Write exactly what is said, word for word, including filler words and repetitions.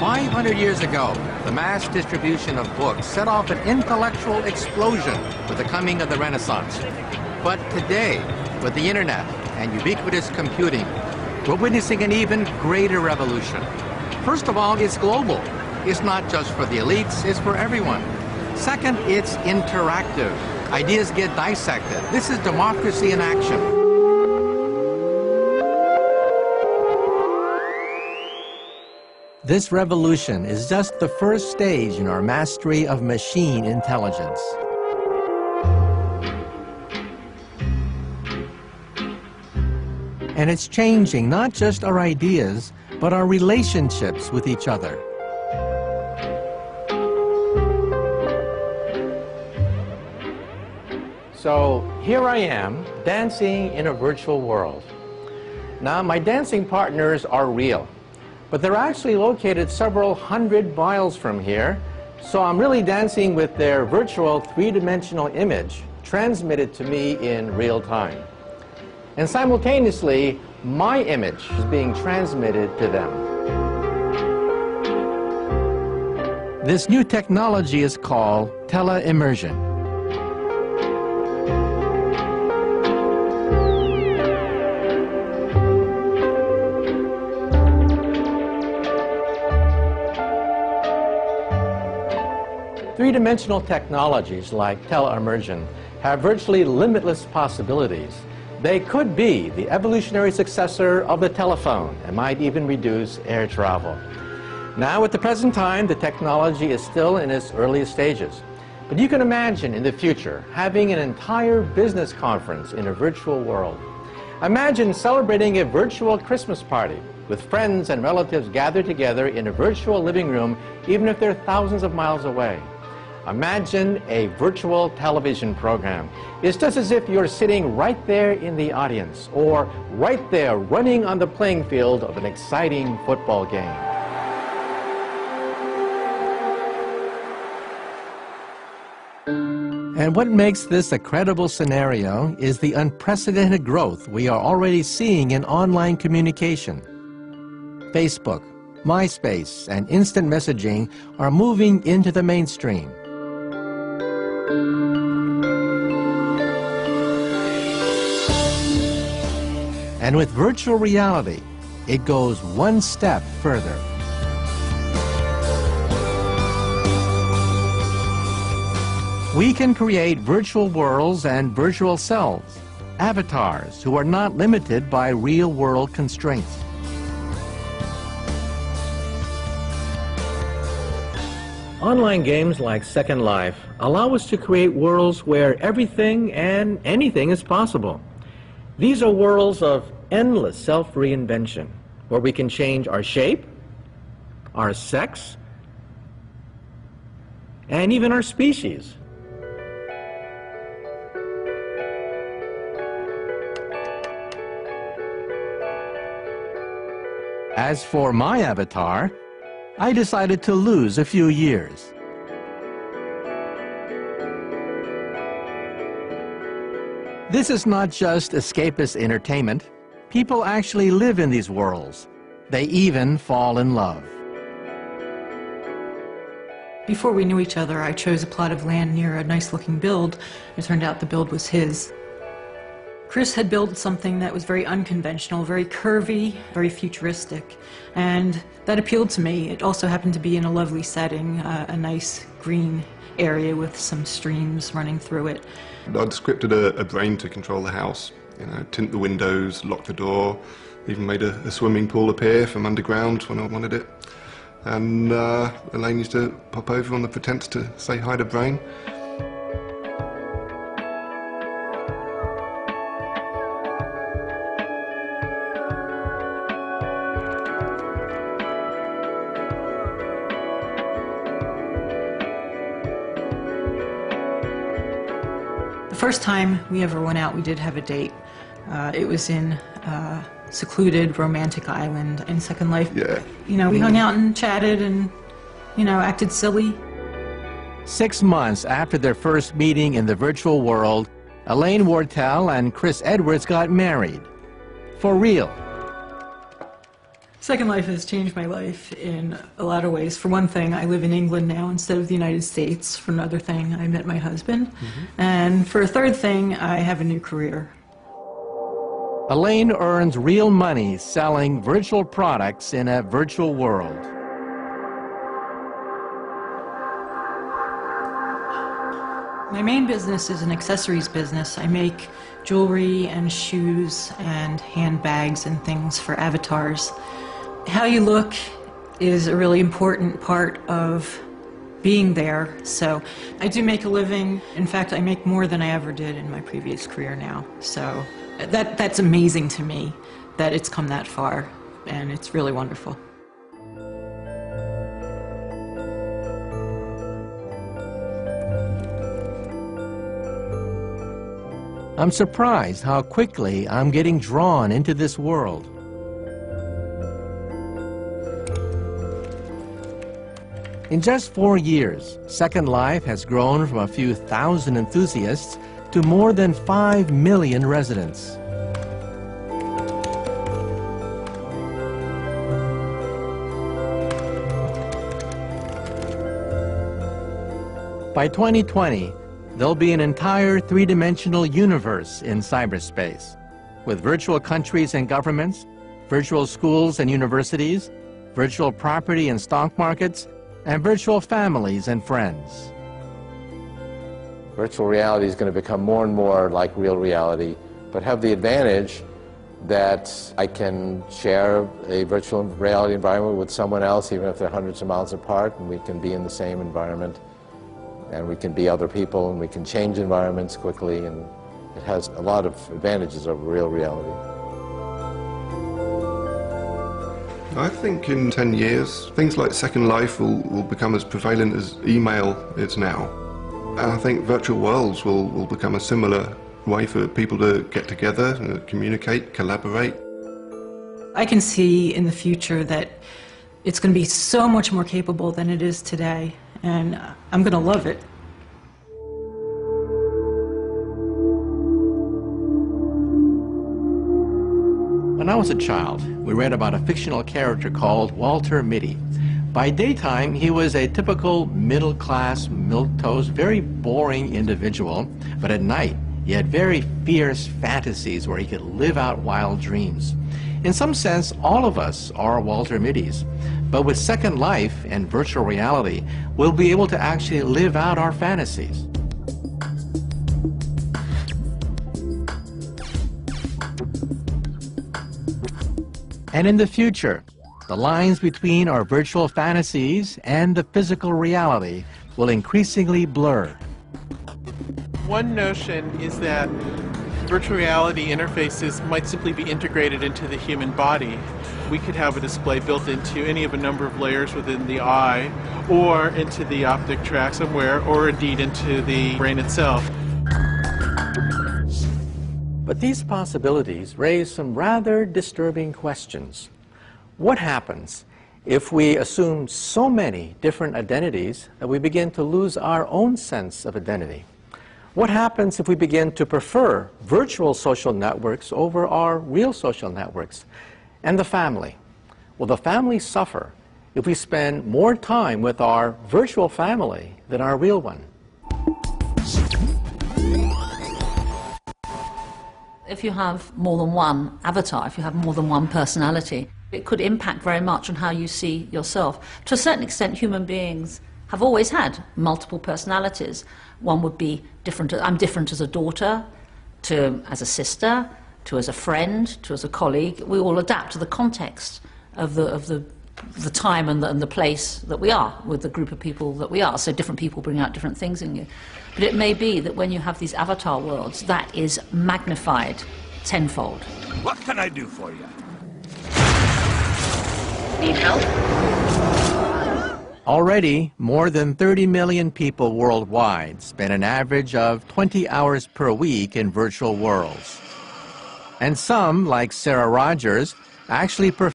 five hundred years ago, the mass distribution of books set off an intellectual explosion with the coming of the Renaissance. But today, with the internet and ubiquitous computing, we're witnessing an even greater revolution. First of all, it's global. It's not just for the elites, it's for everyone. Second, it's interactive. Ideas get dissected. This is democracy in action. This revolution is just the first stage in our mastery of machine intelligence. And it's changing not just our ideas, but our relationships with each other. So here I am, dancing in a virtual world. Now, my dancing partners are real, but they're actually located several hundred miles from here, so I'm really dancing with their virtual three-dimensional image transmitted to me in real time. And simultaneously, my image is being transmitted to them. This new technology is called tele-immersion. Three-dimensional technologies like tele-immersion have virtually limitless possibilities. They could be the evolutionary successor of the telephone and might even reduce air travel. Now, at the present time, the technology is still in its earliest stages. But you can imagine in the future having an entire business conference in a virtual world. Imagine celebrating a virtual Christmas party with friends and relatives gathered together in a virtual living room, even if they're thousands of miles away. Imagine a virtual television program. It's just as if you're sitting right there in the audience, or right there running on the playing field of an exciting football game. And what makes this a credible scenario is the unprecedented growth we are already seeing in online communication. Facebook, MySpace, and instant messaging are moving into the mainstream. And with virtual reality, it goes one step further. We can create virtual worlds and virtual selves, avatars who are not limited by real-world constraints. Online games like Second Life allow us to create worlds where everything and anything is possible. These are worlds of endless self-reinvention, where we can change our shape, our sex, and even our species. As for my avatar, I decided to lose a few years. This is not just escapist entertainment. People actually live in these worlds. They even fall in love. Before we knew each other, I chose a plot of land near a nice-looking build. It turned out the build was his. Chris had built something that was very unconventional, very curvy, very futuristic, and that appealed to me. It also happened to be in a lovely setting, uh, a nice green area with some streams running through it. I'd scripted a, a brain to control the house, you know, tint the windows, lock the door, even made a, a swimming pool appear from underground when I wanted it. And uh, Elaine used to pop over on the pretense to say hi to Brain. First time we ever went out, we did have a date. Uh, it was in a uh, secluded, romantic island in Second Life. Yeah. You know, we hung out and chatted and, you know, acted silly. Six months after their first meeting in the virtual world, Elaine Wartell and Chris Edwards got married. For real. Second Life has changed my life in a lot of ways. For one thing, I live in England now instead of the United States. For another thing, I met my husband. Mm-hmm. And for a third thing, I have a new career. Elaine earns real money selling virtual products in a virtual world. My main business is an accessories business. I make jewelry and shoes and handbags and things for avatars. How you look is a really important part of being there, so I do make a living. In fact, I make more than I ever did in my previous career now, so that, that's amazing to me that it's come that far, and it's really wonderful. I'm surprised how quickly I'm getting drawn into this world. In just four years, Second Life has grown from a few thousand enthusiasts to more than five million residents. By twenty twenty, there'll be an entire three-dimensional universe in cyberspace, with virtual countries and governments, virtual schools and universities, virtual property and stock markets, and virtual families and friends. Virtual reality is going to become more and more like real reality, but have the advantage that I can share a virtual reality environment with someone else, even if they're hundreds of miles apart, and we can be in the same environment. And we can be other people, and we can change environments quickly, and it has a lot of advantages over real reality. I think in ten years, things like Second Life will, will become as prevalent as email is now. And I think virtual worlds will, will become a similar way for people to get together, and communicate, collaborate. I can see in the future that it's going to be so much more capable than it is today. And I'm going to love it. When I was a child, we read about a fictional character called Walter Mitty. By daytime, he was a typical middle-class, milquetoast, very boring individual. But at night, he had very fierce fantasies where he could live out wild dreams. In some sense, all of us are Walter Mittys, but with Second Life and virtual reality, we'll be able to actually live out our fantasies. And in the future, the lines between our virtual fantasies and the physical reality will increasingly blur. One notion is that virtual reality interfaces might simply be integrated into the human body. We could have a display built into any of a number of layers within the eye, or into the optic tract somewhere, or indeed into the brain itself. But these possibilities raise some rather disturbing questions. What happens if we assume so many different identities that we begin to lose our own sense of identity? What happens if we begin to prefer virtual social networks over our real social networks? And the family? Will the family suffer if we spend more time with our virtual family than our real one? If you have more than one avatar, if you have more than one personality, it could impact very much on how you see yourself. To a certain extent, human beings have always had multiple personalities. One would be different. I'm different as a daughter, to as a sister, to as a friend, to as a colleague. We all adapt to the context of the, of the, the time and the, and the place that we are, with the group of people that we are. So different people bring out different things in you. But it may be that when you have these avatar worlds, that is magnified tenfold. What can I do for you? Need help? Already, more than thirty million people worldwide spend an average of twenty hours per week in virtual worlds. And some, like Sarah Rogers, actually prefer